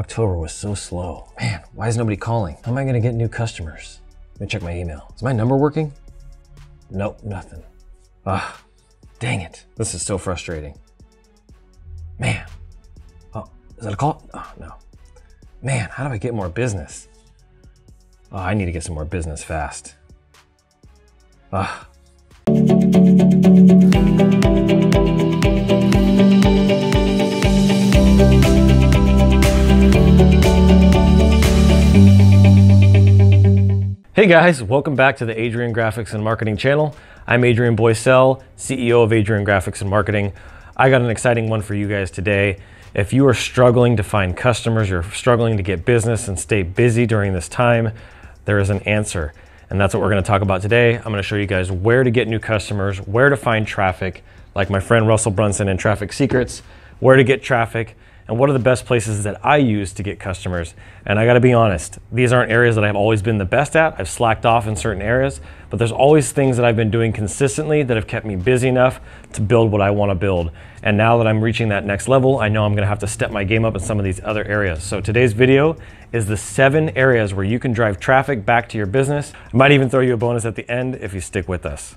October was so slow. Man, why is nobody calling? How am I gonna get new customers? Let me check my email. Is my number working? Nope, nothing. Ah, dang it. This is so frustrating. Man. Oh, is that a call? Oh, no. Man, how do I get more business? Oh, I need to get some more business fast. Ah. Hey guys, welcome back to the Adrian Graphics and Marketing channel. I'm Adrian Boysel, CEO of Adrian Graphics and Marketing. I got an exciting one for you guys today. If you are struggling to find customers, you're struggling to get business and stay busy during this time, there is an answer. And that's what we're gonna talk about today. I'm gonna show you guys where to get new customers, where to find traffic, like my friend Russell Brunson in Traffic Secrets, where to get traffic, and what are the best places that I use to get customers. And I gotta be honest, these aren't areas that I've always been the best at. I've slacked off in certain areas, but there's always things that I've been doing consistently that have kept me busy enough to build what I wanna build. And now that I'm reaching that next level, I know I'm gonna have to step my game up in some of these other areas. So today's video is the 7 areas where you can drive traffic back to your business. I might even throw you a bonus at the end if you stick with us.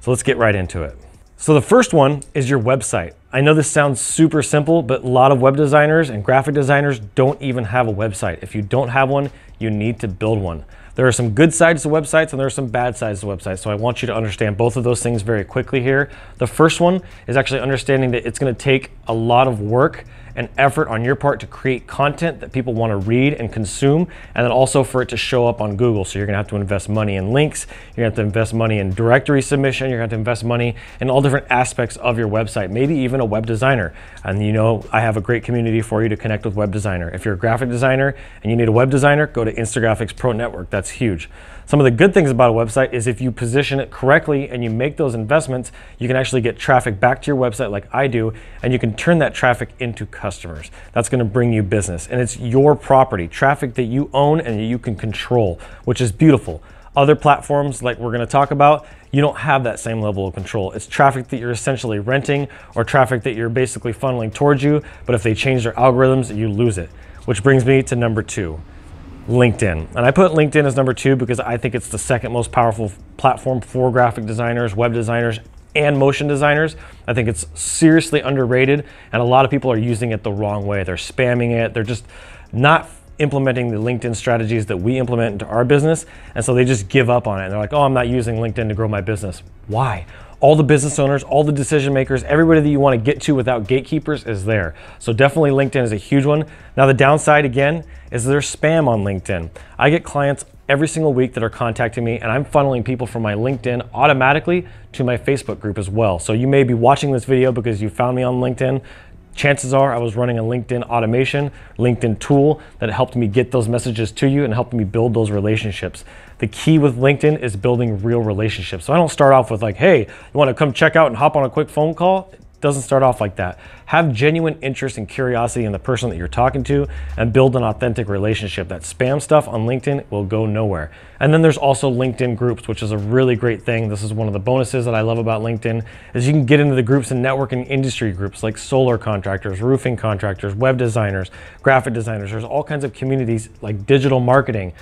So let's get right into it. So the first one is your website. I know this sounds super simple, but a lot of web designers and graphic designers don't even have a website. If you don't have one, you need to build one. There are some good sides to websites and there are some bad sides to websites. So I want you to understand both of those things very quickly here. The first one is actually understanding that it's gonna take a lot of work and effort on your part to create content that people wanna read and consume, and then also for it to show up on Google. So you're gonna have to invest money in links, you're gonna have to invest money in directory submission, you're gonna have to invest money in all different aspects of your website, maybe even a web designer. And you know, I have a great community for you to connect with web designer. If you're a graphic designer and you need a web designer, go to Instagraphics Pro Network. That's huge. Some of the good things about a website is if you position it correctly and you make those investments, you can actually get traffic back to your website like I do, and you can turn that traffic into customers. That's going to bring you business, and it's your property, traffic that you own and that you can control, which is beautiful. Other platforms like we're going to talk about, you don't have that same level of control. It's traffic that you're essentially renting or traffic that you're basically funneling towards you, but if they change their algorithms, you lose it. Which brings me to number 2. LinkedIn. And I put LinkedIn as number 2 because I think it's the second most powerful platform for graphic designers, web designers, and motion designers. I think it's seriously underrated, and a lot of people are using it the wrong way. They're spamming it. They're just not implementing the LinkedIn strategies that we implement into our business. And so they just give up on it. And they're like, oh, I'm not using LinkedIn to grow my business. Why? All the business owners, all the decision makers, everybody that you want to get to without gatekeepers is there. So definitely LinkedIn is a huge one. Now the downside again is there's spam on LinkedIn. I get clients every single week that are contacting me, and I'm funneling people from my LinkedIn automatically to my Facebook group as well. So you may be watching this video because you found me on LinkedIn. Chances are I was running a LinkedIn automation, LinkedIn tool that helped me get those messages to you and helped me build those relationships. The key with LinkedIn is building real relationships. So I don't start off with like, hey, you wanna come check out and hop on a quick phone call? It doesn't start off like that. Have genuine interest and curiosity in the person that you're talking to and build an authentic relationship. That spam stuff on LinkedIn will go nowhere. And then there's also LinkedIn groups, which is a really great thing. This is one of the bonuses that I love about LinkedIn is you can get into the groups and network and industry groups like solar contractors, roofing contractors, web designers, graphic designers. There's all kinds of communities like digital marketing,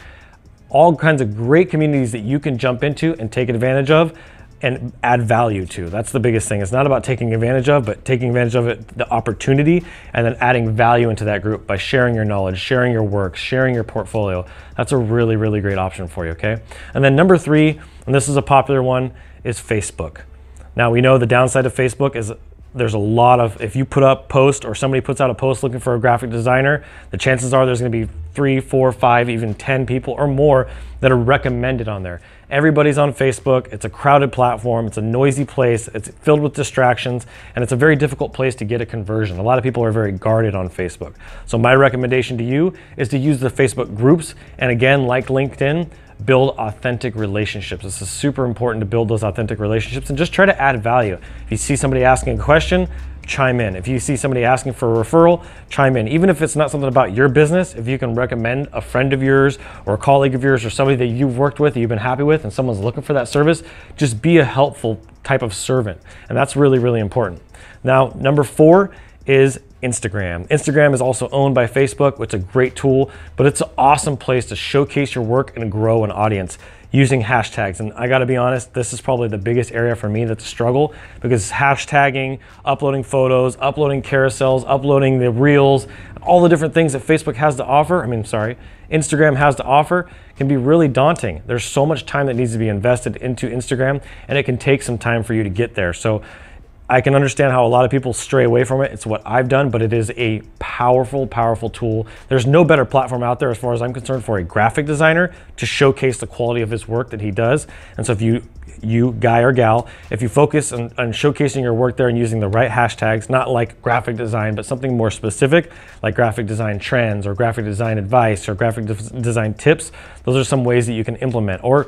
all kinds of great communities that you can jump into and take advantage of and add value to. That's the biggest thing. It's not about taking advantage of, but taking advantage of it, the opportunity, and then adding value into that group by sharing your knowledge, sharing your work, sharing your portfolio. That's a really, really great option for you, okay? And then number 3, and this is a popular one, is Facebook. Now we know the downside of Facebook is there's a lot of, if you put up post or somebody puts out a post looking for a graphic designer, the chances are there's gonna be 3, 4, 5, even 10 people or more that are recommended on there. Everybody's on Facebook. It's a crowded platform. It's a noisy place. It's filled with distractions, and it's a very difficult place to get a conversion. A lot of people are very guarded on Facebook. So my recommendation to you is to use the Facebook groups. And again, like LinkedIn, build authentic relationships. This is super important to build those authentic relationships and just try to add value. If you see somebody asking a question, chime in. If you see somebody asking for a referral, chime in. Even if it's not something about your business, if you can recommend a friend of yours or a colleague of yours or somebody that you've worked with, that you've been happy with, and someone's looking for that service, just be a helpful type of servant. And that's really, really important. Now, number 4 is Instagram. Instagram is also owned by Facebook, which is a great tool, but it's an awesome place to showcase your work and grow an audience using hashtags. And I gotta be honest, this is probably the biggest area for me that's a struggle, because hashtagging, uploading photos, uploading carousels, uploading the reels, all the different things that Facebook has to offer, Instagram has to offer, can be really daunting. There's so much time that needs to be invested into Instagram, and it can take some time for you to get there. So I can understand how a lot of people stray away from it. It's what I've done, but it is a powerful, powerful tool. There's no better platform out there as far as I'm concerned for a graphic designer to showcase the quality of his work that he does. And so if you guy or gal, if you focus on showcasing your work there and using the right hashtags, not like graphic design, but something more specific like graphic design trends or graphic design advice or graphic design tips, those are some ways that you can implement, or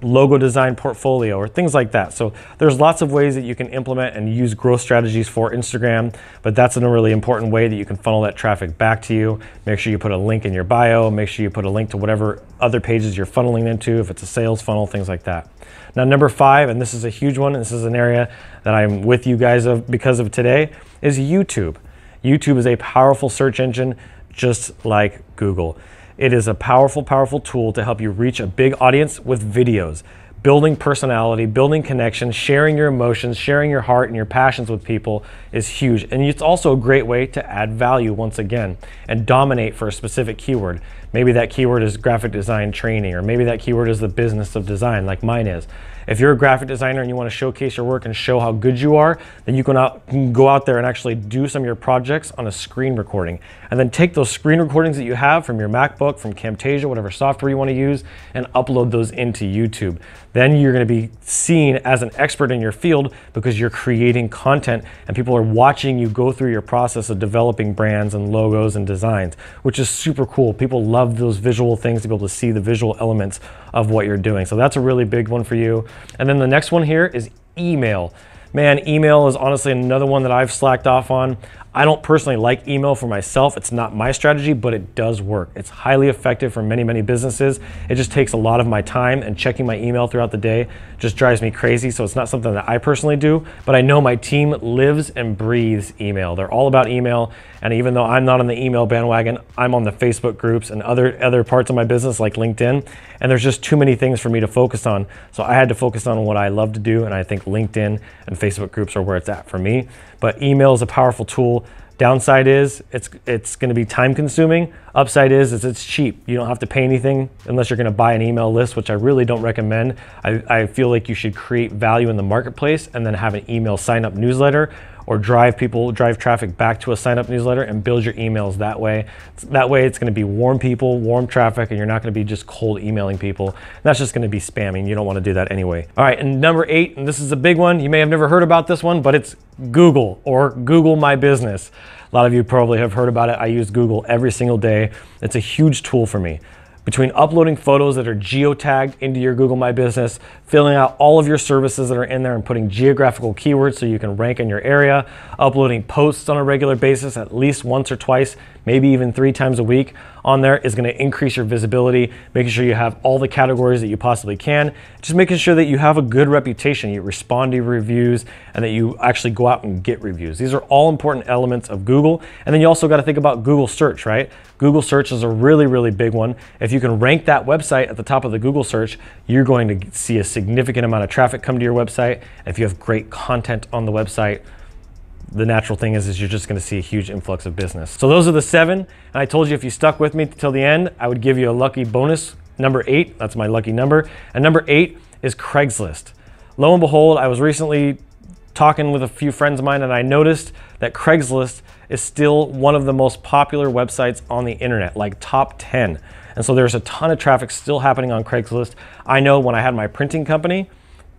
logo design portfolio or things like that. So there's lots of ways that you can implement and use growth strategies for Instagram, but that's a really important way that you can funnel that traffic back to you. Make sure you put a link in your bio, make sure you put a link to whatever other pages you're funneling into, if it's a sales funnel, things like that. Now, number 5, and this is a huge one, this is an area that I'm with you guys because of today, is YouTube. YouTube is a powerful search engine just like Google. It is a powerful, powerful tool to help you reach a big audience with videos, building personality, building connections, sharing your emotions, sharing your heart and your passions with people is huge. And it's also a great way to add value once again and dominate for a specific keyword. Maybe that keyword is graphic design training, or maybe that keyword is the business of design like mine is. If you're a graphic designer and you want to showcase your work and show how good you are, then you can go out there and actually do some of your projects on a screen recording, and then take those screen recordings that you have from your MacBook, from Camtasia, whatever software you want to use, and upload those into YouTube. Then you're going to be seen as an expert in your field because you're creating content and people are watching you go through your process of developing brands and logos and designs, which is super cool. People love those visual things, to be able to see the visual elements of what you're doing. So that's a really big one for you. And then the next one here is email. Man, email is honestly another one that I've slacked off on. I don't personally like email for myself. It's not my strategy, but it does work. It's highly effective for many, many businesses. It just takes a lot of my time, and checking my email throughout the day just drives me crazy. So it's not something that I personally do, but I know my team lives and breathes email. They're all about email. And even though I'm not on the email bandwagon, I'm on the Facebook groups and other parts of my business like LinkedIn. And there's just too many things for me to focus on. So I had to focus on what I love to do. And I think LinkedIn and Facebook groups are where it's at for me. But email is a powerful tool. Downside is it's going to be time consuming. Upside is it's cheap. You don't have to pay anything unless you're going to buy an email list, which I really don't recommend. I feel like you should create value in the marketplace and then have an email sign up newsletter, or drive traffic back to a sign up newsletter and build your emails that way. It's going to be warm people, warm traffic, and you're not going to be just cold emailing people. And that's just going to be spamming. You don't want to do that anyway. All right. And number 8, and this is a big one. You may have never heard about this one, but it's Google, or Google My Business. A lot of you probably have heard about it. I use Google every single day. It's a huge tool for me. Between uploading photos that are geotagged into your Google My Business, filling out all of your services that are in there and putting geographical keywords so you can rank in your area, uploading posts on a regular basis at least once or twice, maybe even 3 times a week on there, is going to increase your visibility, making sure you have all the categories that you possibly can, just making sure that you have a good reputation, you respond to reviews, and that you actually go out and get reviews. These are all important elements of Google. And then you also got to think about Google search, right? Google search is a really, really big one. If you can rank that website at the top of the Google search, you're going to see a significant amount of traffic come to your website. If you have great content on the website, the natural thing is you're just going to see a huge influx of business. So those are the 7. And I told you if you stuck with me till the end, I would give you a lucky bonus. Number 8, that's my lucky number. And number 8 is Craigslist. Lo and behold, I was recently talking with a few friends of mine, and I noticed that Craigslist is still one of the most popular websites on the internet, like top 10. And so there's a ton of traffic still happening on Craigslist. I know when I had my printing company,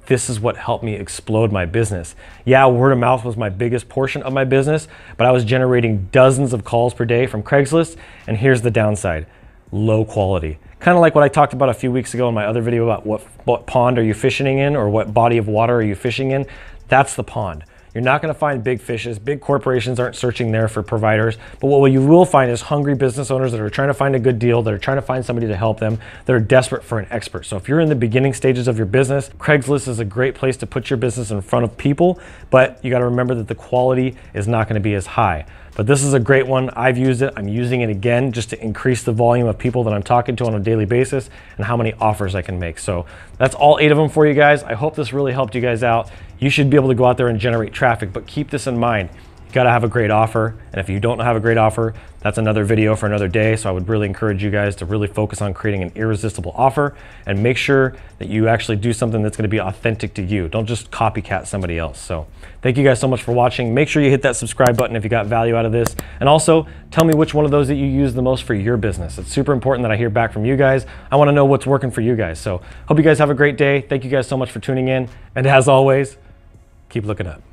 this is what helped me explode my business. Yeah, word of mouth was my biggest portion of my business, but I was generating dozens of calls per day from Craigslist. And here's the downside: low quality. Kind of like what I talked about a few weeks ago in my other video about what pond are you fishing in, or what body of water are you fishing in? That's the pond. You're not going to find big fishes. Big corporations aren't searching there for providers. But what you will find is hungry business owners that are trying to find a good deal, that are trying to find somebody to help them, that are desperate for an expert. So if you're in the beginning stages of your business, Craigslist is a great place to put your business in front of people. But you got to remember that the quality is not going to be as high. But this is a great one. I've used it. I'm using it again just to increase the volume of people that I'm talking to on a daily basis and how many offers I can make. So that's all 8 of them for you guys. I hope this really helped you guys out. You should be able to go out there and generate traffic, but keep this in mind. You gotta have a great offer. And if you don't have a great offer, that's another video for another day. So I would really encourage you guys to really focus on creating an irresistible offer and make sure that you actually do something that's gonna be authentic to you. Don't just copycat somebody else. So thank you guys so much for watching. Make sure you hit that subscribe button if you got value out of this. And also tell me which one of those that you use the most for your business. It's super important that I hear back from you guys. I wanna know what's working for you guys. So hope you guys have a great day. Thank you guys so much for tuning in. And as always, keep looking up.